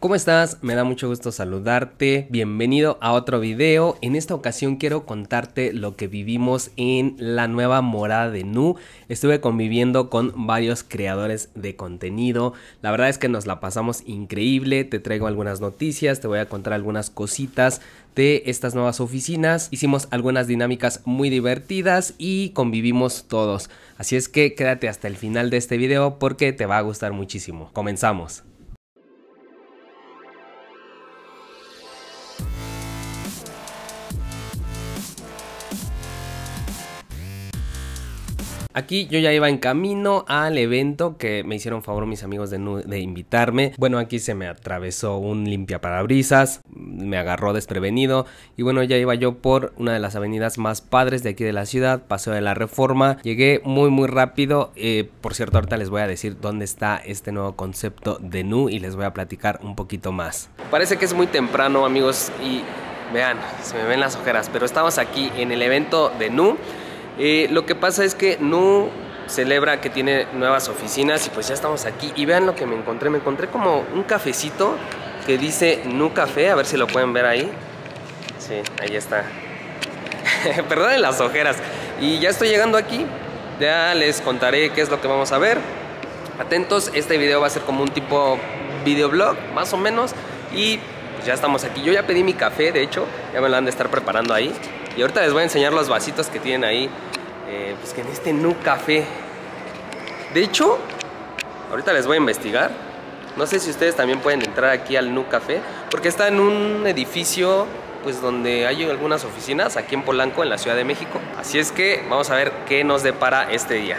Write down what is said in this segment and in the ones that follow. ¿Cómo estás? Me da mucho gusto saludarte, bienvenido a otro video. En esta ocasión quiero contarte lo que vivimos en la nueva morada de Nu. Estuve conviviendo con varios creadores de contenido, la verdad es que nos la pasamos increíble. Te traigo algunas noticias, te voy a contar algunas cositas de estas nuevas oficinas. Hicimos algunas dinámicas muy divertidas y convivimos todos, así es que quédate hasta el final de este video porque te va a gustar muchísimo. Comenzamos. Aquí yo ya iba en camino al evento que me hicieron favor mis amigos de Nu de invitarme. Bueno, aquí se me atravesó un limpiaparabrisas, me agarró desprevenido y bueno, ya iba yo por una de las avenidas más padres de aquí de la ciudad, Paseo de la Reforma. Llegué muy rápido. Por cierto, ahorita les voy a decir dónde está este nuevo concepto de Nu y les voy a platicar un poquito más. Parece que es muy temprano, amigos, y vean, se me ven las ojeras, pero estamos aquí en el evento de Nu. Lo que pasa es que Nu celebra que tiene nuevas oficinas y pues ya estamos aquí. Y vean lo que me encontré. Me encontré como un cafecito que dice Nu Café. A ver si lo pueden ver ahí. Sí, ahí está. Perdonen las ojeras. Y ya estoy llegando aquí. Ya les contaré qué es lo que vamos a ver. Atentos, este video va a ser como un tipo videoblog, más o menos. Y pues ya estamos aquí. Yo ya pedí mi café, de hecho. Ya me lo han de estar preparando ahí. Y ahorita les voy a enseñar los vasitos que tienen ahí. Pues que en este Nu Café, de hecho, ahorita les voy a investigar. No sé si ustedes también pueden entrar aquí al Nu Café, porque está en un edificio pues donde hay algunas oficinas aquí en Polanco, en la Ciudad de México. Así es que vamos a ver qué nos depara este día.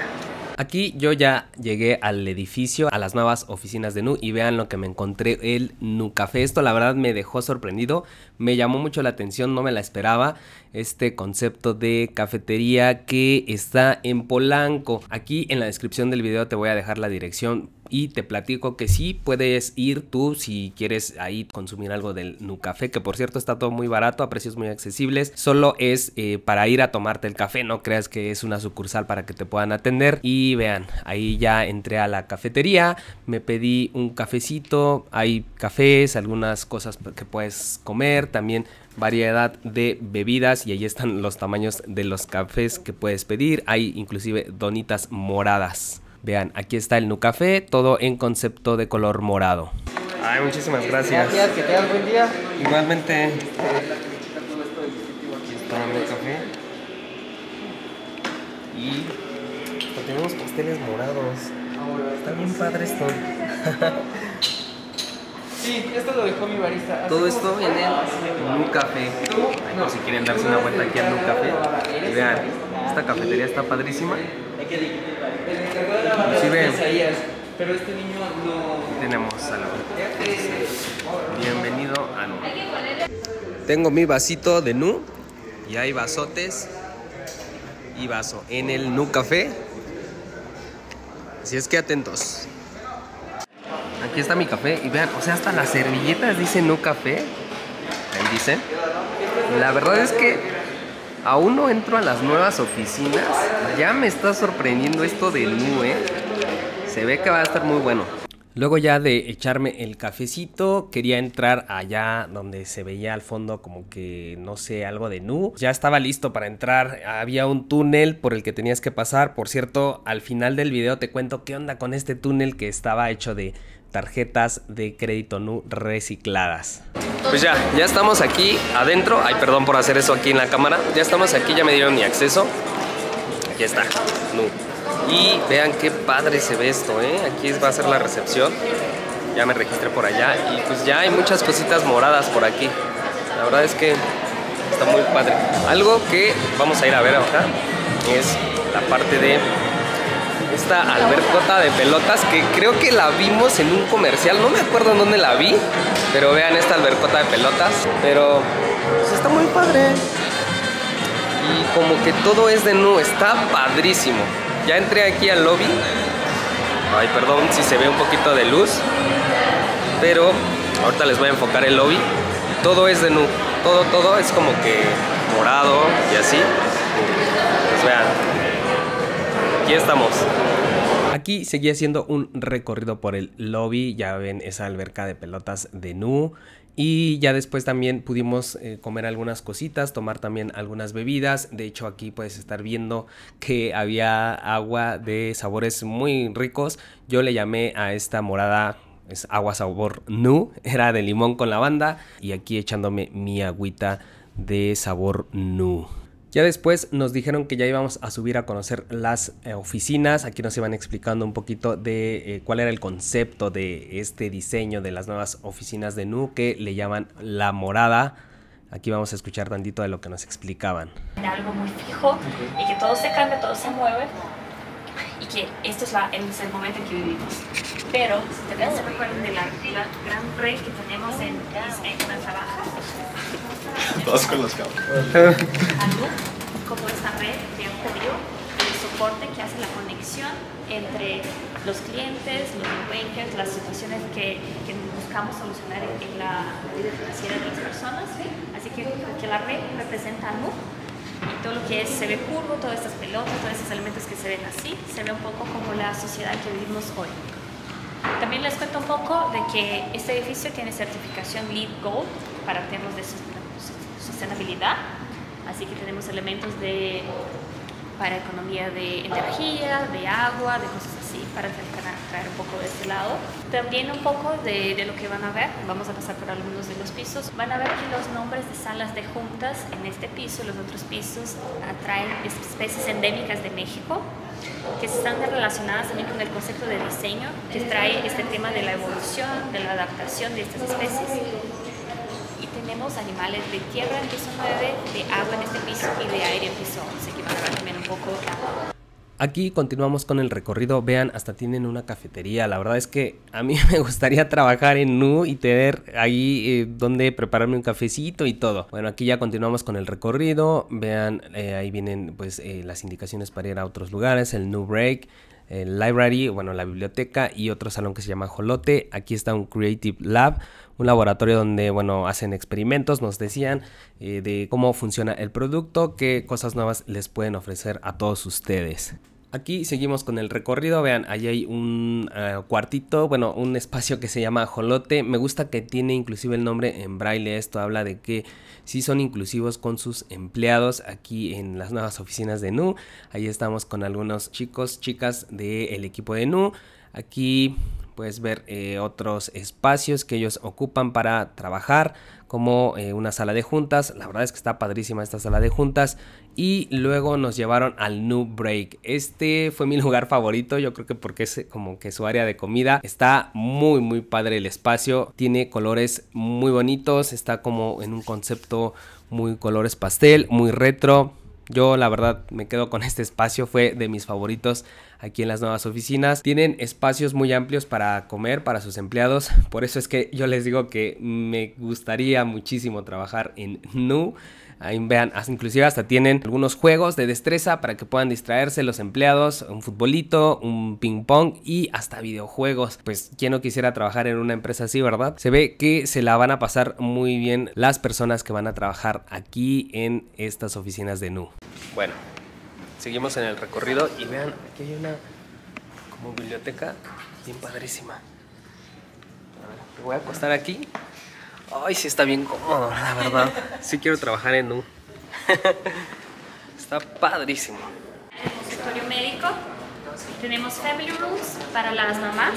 Aquí yo ya llegué al edificio, a las nuevas oficinas de Nu, y vean lo que me encontré, el Nu Café. Esto la verdad me dejó sorprendido, me llamó mucho la atención, no me la esperaba. Este concepto de cafetería que está en Polanco. Aquí en la descripción del video te voy a dejar la dirección y te platico que sí puedes ir tú si quieres ahí consumir algo del Nu Café, que por cierto está todo muy barato, a precios muy accesibles. Solo es para ir a tomarte el café, no creas que es una sucursal para que te puedan atender. Y vean, ahí ya entré a la cafetería, me pedí un cafecito, hay cafés, algunas cosas que puedes comer, también variedad de bebidas, y ahí están los tamaños de los cafés que puedes pedir, hay inclusive donitas moradas. Vean, aquí está el Nu Café, todo en concepto de color morado. Ay, muchísimas gracias. Gracias, que tengas buen día. Igualmente. Para el café. Y tenemos pasteles morados. Está bien padre esto. Sí, esto lo dejó mi barista. Todo esto viene en Nu Café. Ay, no, si quieren darse una vuelta aquí al Nu Café. Y vean, esta cafetería está padrísima. Inclusive, pero este niño no... Tenemos salud. Bienvenido a Nu. Tengo mi vasito de Nu. Y hay vasotes y vaso en el Nu Café. Así es que atentos. Aquí está mi café. Y vean, o sea, hasta las servilletas dicen Nu Café. Ahí dicen. La verdad es que... Aún no entro a las nuevas oficinas. Ya me está sorprendiendo esto del Nu, ¿eh? Se ve que va a estar muy bueno. Luego ya de echarme el cafecito, quería entrar allá donde se veía al fondo como que, no sé, algo de Nu. Ya estaba listo para entrar, había un túnel por el que tenías que pasar. Por cierto, al final del video te cuento qué onda con este túnel que estaba hecho de tarjetas de crédito Nu recicladas. Pues ya estamos aquí adentro. Ay, perdón por hacer eso aquí en la cámara. Ya estamos aquí, ya me dieron mi acceso. Aquí está Nu. Y vean qué padre se ve esto, ¿eh? Aquí va a ser la recepción. Ya me registré por allá. Y pues ya hay muchas cositas moradas por aquí. La verdad es que está muy padre. Algo que vamos a ir a ver acá es la parte de esta albercota de pelotas, que creo que la vimos en un comercial. No me acuerdo en dónde la vi, pero vean esta albercota de pelotas. Pero pues está muy padre. Y como que todo es de Nu. Está padrísimo. Ya entré aquí al lobby. Ay, perdón si se ve un poquito de luz, pero ahorita les voy a enfocar el lobby. Todo es de Nu. Todo es como que morado y así. Pues vean, aquí estamos. Aquí seguía haciendo un recorrido por el lobby, ya ven esa alberca de pelotas de Nu. Y ya después también pudimos comer algunas cositas, tomar también algunas bebidas. De hecho, aquí puedes estar viendo que había agua de sabores muy ricos. Yo le llamé a esta morada, es agua sabor Nu, era de limón con lavanda. Y aquí echándome mi agüita de sabor Nu. Ya después nos dijeron que ya íbamos a subir a conocer las oficinas. Aquí nos iban explicando un poquito de cuál era el concepto de este diseño de las nuevas oficinas de Nu, que le llaman La Morada. Aquí vamos a escuchar tantito de lo que nos explicaban. Algo muy fijo y que todo se cambia, todo se mueve y que esto es, es el momento en que vivimos. Pero si ustedes se recuerdan de la gran red que tenemos en las abajas. Todos con los cabos. Como esta red de apoyo, el soporte que hace la conexión entre los clientes, los bankers, las situaciones que buscamos solucionar en la vida financiera de las personas. Así que la red representa a Nu. Y todo lo que es, se ve curvo, todas estas pelotas, todos estos elementos que se ven así, se ve un poco como la sociedad que vivimos hoy. También les cuento un poco de que este edificio tiene certificación LEED Gold para temas de sostenibilidad, así que tenemos elementos de, para economía de energía, de agua, de cosas así, para traer un poco de este lado. También un poco de lo que van a ver, vamos a pasar por algunos de los pisos, van a ver que los nombres de salas de juntas en este piso y los otros pisos atraen especies endémicas de México, que están relacionadas también con el concepto de diseño, que trae este tema de la evolución, de la adaptación de estas especies. Tenemos animales de tierra en piso 9, de agua en este piso y de aire en piso 11, que van a ver también un poco. Aquí continuamos con el recorrido, vean, hasta tienen una cafetería. La verdad es que a mí me gustaría trabajar en Nu y tener ahí donde prepararme un cafecito y todo. Bueno, aquí ya continuamos con el recorrido, vean, ahí vienen pues las indicaciones para ir a otros lugares, el Nu Break, el library, bueno, la biblioteca y otro salón que se llama Jolote. Aquí está un Creative Lab, un laboratorio donde, bueno, hacen experimentos, nos decían de cómo funciona el producto, qué cosas nuevas les pueden ofrecer a todos ustedes. Aquí seguimos con el recorrido, vean, ahí hay un cuartito, bueno, un espacio que se llama Jolote. Me gusta que tiene inclusive el nombre en braille, esto habla de que sí son inclusivos con sus empleados aquí en las nuevas oficinas de Nu. Ahí estamos con algunos chicos, chicas del equipo de Nu. Aquí puedes ver otros espacios que ellos ocupan para trabajar, como una sala de juntas. La verdad es que está padrísima esta sala de juntas. Y luego nos llevaron al Nu Break. Este fue mi lugar favorito, yo creo que porque es como que su área de comida. Está muy muy padre el espacio, tiene colores muy bonitos, está como en un concepto muy colores pastel, muy retro. Yo la verdad me quedo con este espacio, fue de mis favoritos aquí en las nuevas oficinas. Tienen espacios muy amplios para comer, para sus empleados. Por eso es que yo les digo que me gustaría muchísimo trabajar en Nu. Ahí vean, inclusive hasta tienen algunos juegos de destreza para que puedan distraerse los empleados, un futbolito, un ping pong y hasta videojuegos. Pues quién no quisiera trabajar en una empresa así, ¿verdad? Se ve que se la van a pasar muy bien las personas que van a trabajar aquí en estas oficinas de Nu. Bueno, seguimos en el recorrido y vean, aquí hay una como biblioteca bien padrísima. A ver, me voy a acostar aquí. Ay, sí está bien cómodo, la verdad. Sí quiero trabajar en Nu. Está padrísimo. El consultorio médico. Tenemos family rooms para las mamás.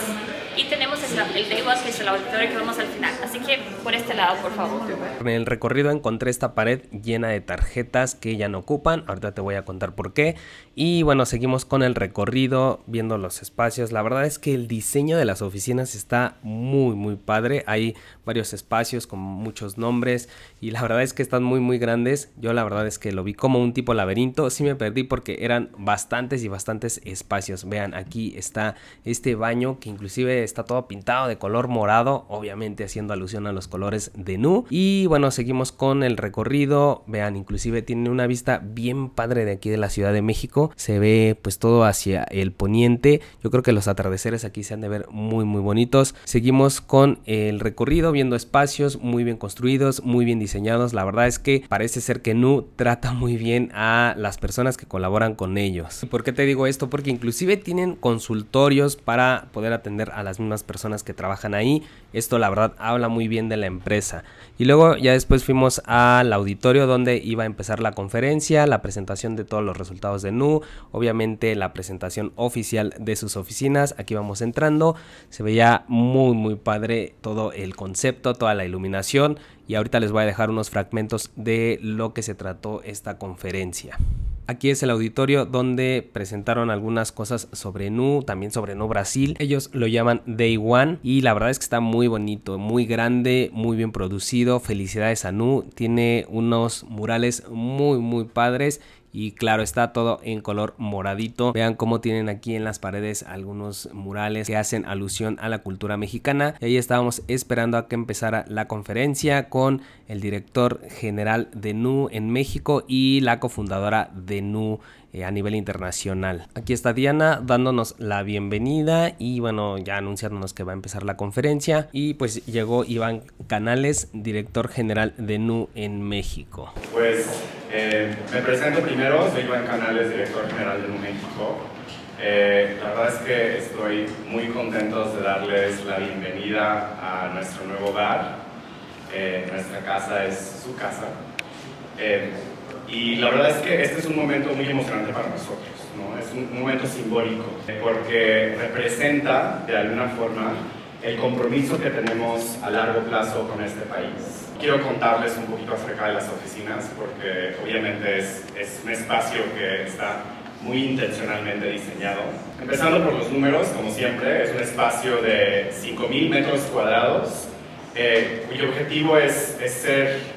Y tenemos el Day One, que es el auditorio que vemos al final. Así que por este lado, por favor. En el recorrido encontré esta pared llena de tarjetas que ya no ocupan. Ahorita te voy a contar por qué. Y bueno, seguimos con el recorrido, viendo los espacios. La verdad es que el diseño de las oficinas está muy muy padre. Hay varios espacios con muchos nombres y la verdad es que están muy muy grandes. Yo la verdad es que lo vi como un tipo laberinto. Sí me perdí porque eran bastantes y bastantes espacios. Vean, aquí está este baño que inclusive está todo pintado de color morado, obviamente haciendo alusión a los colores de Nu. Y bueno, seguimos con el recorrido. Vean, inclusive tiene una vista bien padre de aquí de la Ciudad de México. Se ve pues todo hacia el poniente. Yo creo que los atardeceres aquí se han de ver muy muy bonitos. Seguimos con el recorrido, viendo espacios muy bien construidos, muy bien diseñados. La verdad es que parece ser que Nu trata muy bien a las personas que colaboran con ellos. ¿Por qué te digo esto? Porque inclusive tienen consultorios para poder atender a las mismas personas que trabajan ahí. Esto la verdad habla muy bien de la empresa. Y luego ya después fuimos al auditorio donde iba a empezar la conferencia, la presentación de todos los resultados de Nu, obviamente la presentación oficial de sus oficinas. Aquí vamos entrando, se veía muy muy padre todo el concepto, toda la iluminación, y ahorita les voy a dejar unos fragmentos de lo que se trató esta conferencia. Aquí es el auditorio donde presentaron algunas cosas sobre Nu, también sobre Nu Brasil. Ellos lo llaman Day One y la verdad es que está muy bonito, muy grande, muy bien producido. Felicidades a Nu, tiene unos murales muy muy padres. Y claro, está todo en color moradito. Vean cómo tienen aquí en las paredes algunos murales que hacen alusión a la cultura mexicana. Y ahí estábamos esperando a que empezara la conferencia con el director general de Nu en México y la cofundadora de Nu a nivel internacional. Aquí está Diana dándonos la bienvenida y bueno, ya anunciándonos que va a empezar la conferencia. Y pues llegó Iván Canales, director general de Nu en México. Pues me presento primero, soy Iván Canales, director general de Nu México. La verdad es que estoy muy contento de darles la bienvenida a nuestro nuevo hogar. Nuestra casa es su casa. Y la verdad es que este es un momento muy emocionante para nosotros, ¿no? Es un momento simbólico porque representa de alguna forma el compromiso que tenemos a largo plazo con este país. Quiero contarles un poquito acerca de las oficinas porque obviamente es un espacio que está muy intencionalmente diseñado. Empezando por los números, como siempre, es un espacio de 5,000 metros cuadrados cuyo objetivo es ser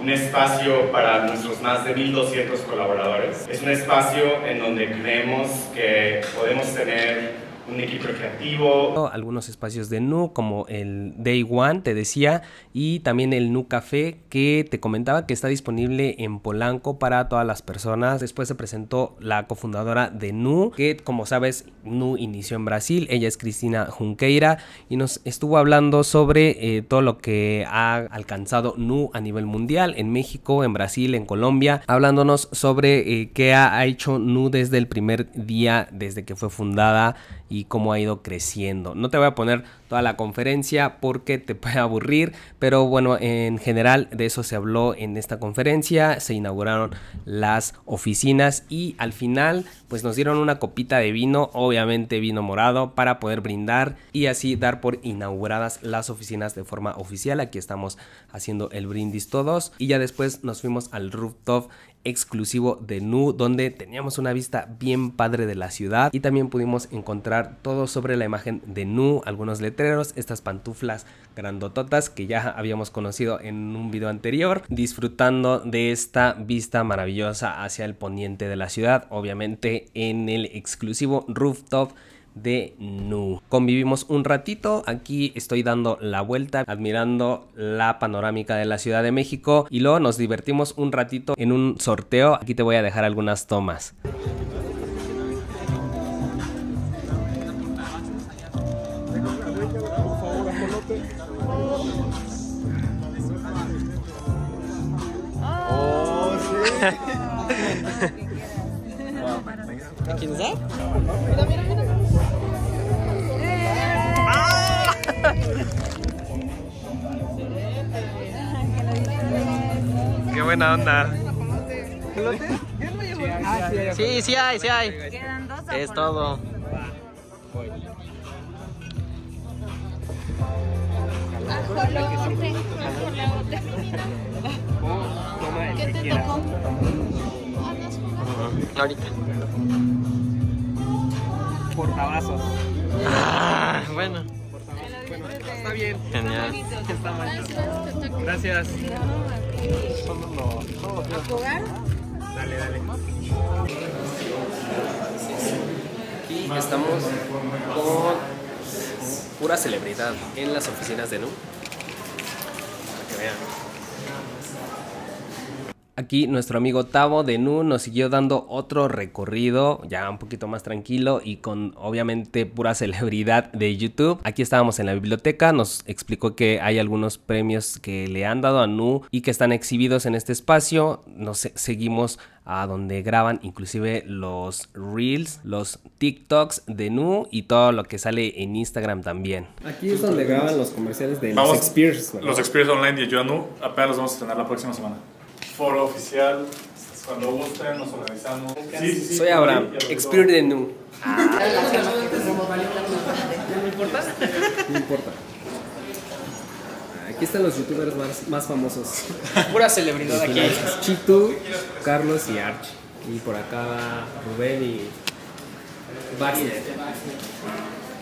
un espacio para nuestros más de 1,200 colaboradores. Es un espacio en donde creemos que podemos tener un equipo creativo. Algunos espacios de Nu, como el Day One, te decía, y también el Nu Café, que te comentaba que está disponible en Polanco para todas las personas. Después se presentó la cofundadora de Nu, que como sabes, Nu inició en Brasil. Ella es Cristina Junqueira y nos estuvo hablando sobre todo lo que ha alcanzado Nu a nivel mundial, en México, en Brasil, en Colombia, hablándonos sobre qué ha hecho Nu desde el primer día, desde que fue fundada, y cómo ha ido creciendo. No te voy a poner toda la conferencia porque te puede aburrir, pero bueno, en general de eso se habló en esta conferencia. Se inauguraron las oficinas y al final pues nos dieron una copita de vino, obviamente vino morado, para poder brindar y así dar por inauguradas las oficinas de forma oficial. Aquí estamos haciendo el brindis todos y ya después nos fuimos al rooftop exclusivo de Nu, donde teníamos una vista bien padre de la ciudad y también pudimos encontrar todo sobre la imagen de Nu, algunos letreros, estas pantuflas grandototas que ya habíamos conocido en un video anterior, disfrutando de esta vista maravillosa hacia el poniente de la ciudad, obviamente en el exclusivo rooftop de Nu. Convivimos un ratito, aquí estoy dando la vuelta, admirando la panorámica de la Ciudad de México y luego nos divertimos un ratito en un sorteo. Aquí te voy a dejar algunas tomas. Oh, sí. ¿Quién sabe? Mira, mira, mira. ¡Qué buena onda! ¿Jolote? Sí, sí hay. Quedan dos. Es todo. ¿Qué te tocó? Ahorita. Portavasos. Ah, bueno. Bueno, está bien. Genial. Está mal. Gracias. ¿A jugar? Dale, dale. Aquí estamos con pura celebridad en las oficinas de Nu. Para que vean. Aquí nuestro amigo Tavo de Nu nos siguió dando otro recorrido, ya un poquito más tranquilo y con obviamente pura celebridad de YouTube. Aquí estábamos en la biblioteca, nos explicó que hay algunos premios que le han dado a Nu y que están exhibidos en este espacio. Nos seguimos a donde graban inclusive los Reels, los TikToks de Nu y todo lo que sale en Instagram también. Aquí es donde graban los comerciales de los Experience. Los Experience Online de Ayuda Nu apenas los vamos a estrenar la próxima semana. Foro oficial, cuando gusten nos organizamos. Sí, sí, soy Abraham, expert de Nu. No importa. No importa. Aquí están los youtubers más famosos. Pura celebridad aquí. Chito, Carlos y Arch. Y por acá Rubén y Baxner.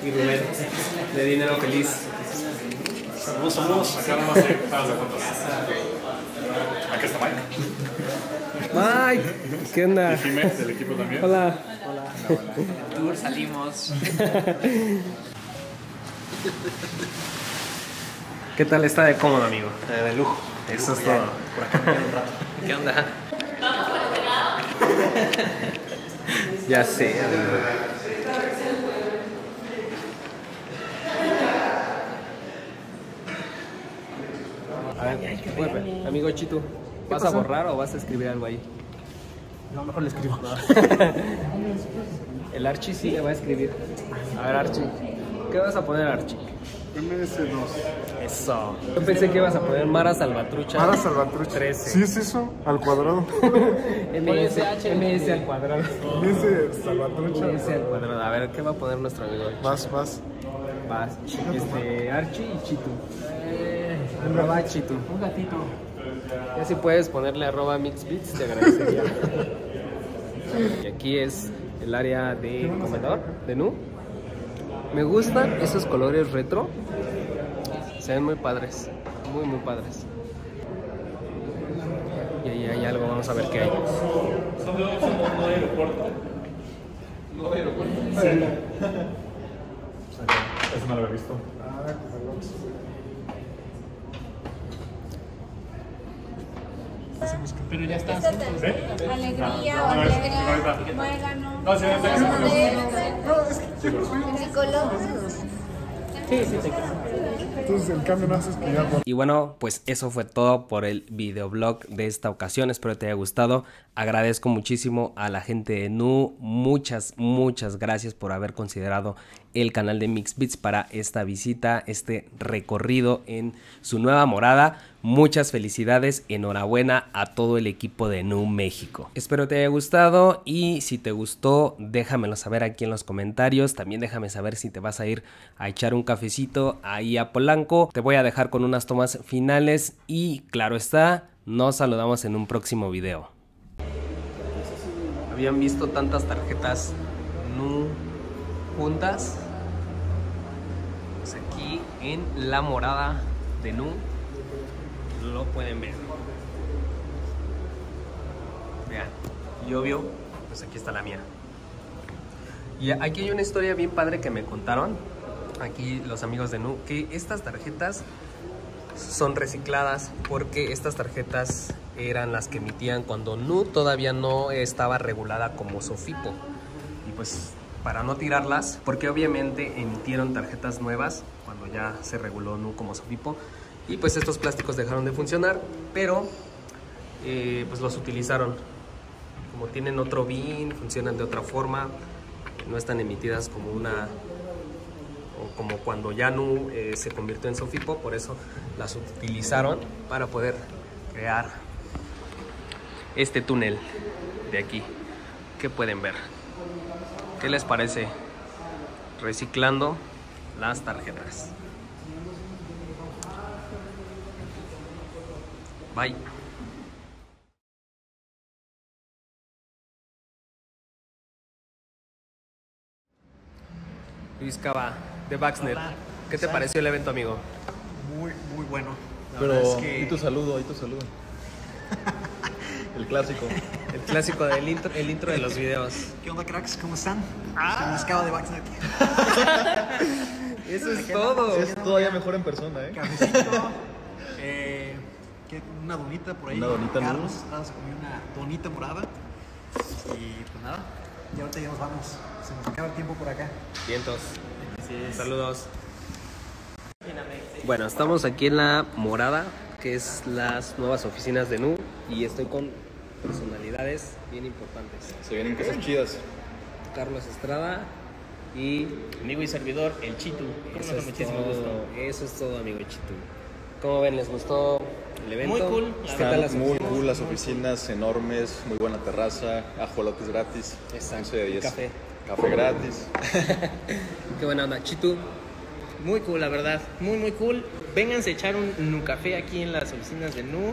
Y Rubén de Dinero Feliz. Saludos, acá nomás de aquí está Mike. Mike, ¿qué onda? Y Jime, del equipo también. Hola. Hola. Tour, salimos. ¿Qué tal está de cómodo, amigo? De lujo. Eso es todo. Por acá un rato. ¿Qué onda? Ya sé. A ver, bueno, amigo Chito, ¿vas a borrar o vas a escribir algo ahí? No, mejor le escribo. El Archie sí le va a escribir. A ver, Archie, ¿qué vas a poner, Archie? MS2. Eso. Yo pensé que ibas a poner Mara Salvatrucha. Mara Salvatrucha. 13. Sí, es eso, al cuadrado. MS al cuadrado. MS Salvatrucha. MS al cuadrado. A ver, ¿qué va a poner nuestro amigo? Vas. Archie y Chito. Arroba Chito. Un gatito. Ya si puedes ponerle arroba MixBits, te agradecería. Y aquí es el área de comedor de Nu. Me gustan esos colores retro. Se ven muy padres. Muy, muy padres. Y ahí hay algo, vamos a ver qué hay. Son de aeropuerto. No de aeropuerto. Eso no lo había visto. Pero ya está. Alegría, muégano. No, sí. Entonces el cambio no haces que ya. Y bueno, pues eso fue todo por el videoblog de esta ocasión. Espero que te haya gustado. Agradezco muchísimo a la gente de Nu. Muchas gracias por haber considerado el canal de MixBits para esta visita, este recorrido en su nueva morada. Muchas felicidades, enhorabuena a todo el equipo de Nu México. Espero te haya gustado y si te gustó, déjamelo saber aquí en los comentarios. También déjame saber si te vas a ir a echar un cafecito ahí a Polanco. Te voy a dejar con unas tomas finales y claro está, nos saludamos en un próximo video. Habían visto tantas tarjetas Nu juntas, pues aquí en la morada de Nu lo pueden ver. Vean, y obvio, pues aquí está la mía. Y aquí hay una historia bien padre que me contaron aquí los amigos de Nu, que estas tarjetas son recicladas porque estas tarjetas eran las que emitían cuando Nu todavía no estaba regulada como Sofipo, y pues para no tirarlas, porque obviamente emitieron tarjetas nuevas cuando ya se reguló Nu como Sofipo, y pues estos plásticos dejaron de funcionar, pero pues los utilizaron. Como tienen otro BIN, funcionan de otra forma, no están emitidas como una o como cuando ya Nu se convirtió en Sofipo, por eso las utilizaron para poder crear este túnel de aquí que pueden ver. ¿Qué les parece? Reciclando las tarjetas. Bye. Luis Cava, de Baxner. Hola. ¿Qué te pareció el evento, amigo? Muy bueno. La pero es que... y tu saludo. El clásico. El clásico del intro, el intro de los videos. ¿Qué onda, cracks? ¿Cómo están? Estamos Cava de Baxner. Eso es todo. Es todavía mejor en persona, ¿eh? Cafecito, una donita por ahí. Una donita. Carlos Estrada se comió una donita morada. Y pues nada, ya ahorita ya nos vamos. Se nos acaba el tiempo por acá. Vientos. Saludos. Bueno, estamos aquí en la Morada, que es las nuevas oficinas de Nu, y estoy con personalidades bien importantes. Se vienen cosas chidas. Carlos Estrada y amigo y servidor, el Chito. Eso es muchísimo gusto. Eso es todo, amigo Chito. ¿Cómo ven? ¿Les gustó el evento? Muy cool. Muy cool las oficinas, enormes, muy buena terraza, ajolotes gratis. Exacto. Café. Café gratis. Qué buena onda, Chito. Muy cool, la verdad. Muy, muy cool. Vénganse a echar un Nu Café aquí en las oficinas de Nu.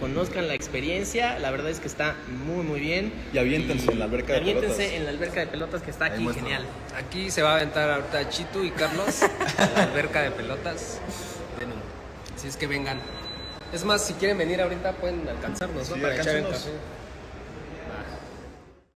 Conozcan la experiencia. La verdad es que está muy, muy bien. Y aviéntense en la alberca de pelotas. Aviéntense en la alberca de pelotas que está aquí. Genial. Aquí se va a aventar ahorita Chito y Carlos a la alberca de pelotas de Nu. Así es que vengan. Es más, si quieren venir ahorita pueden alcanzarnos, ¿no? Para echar el café.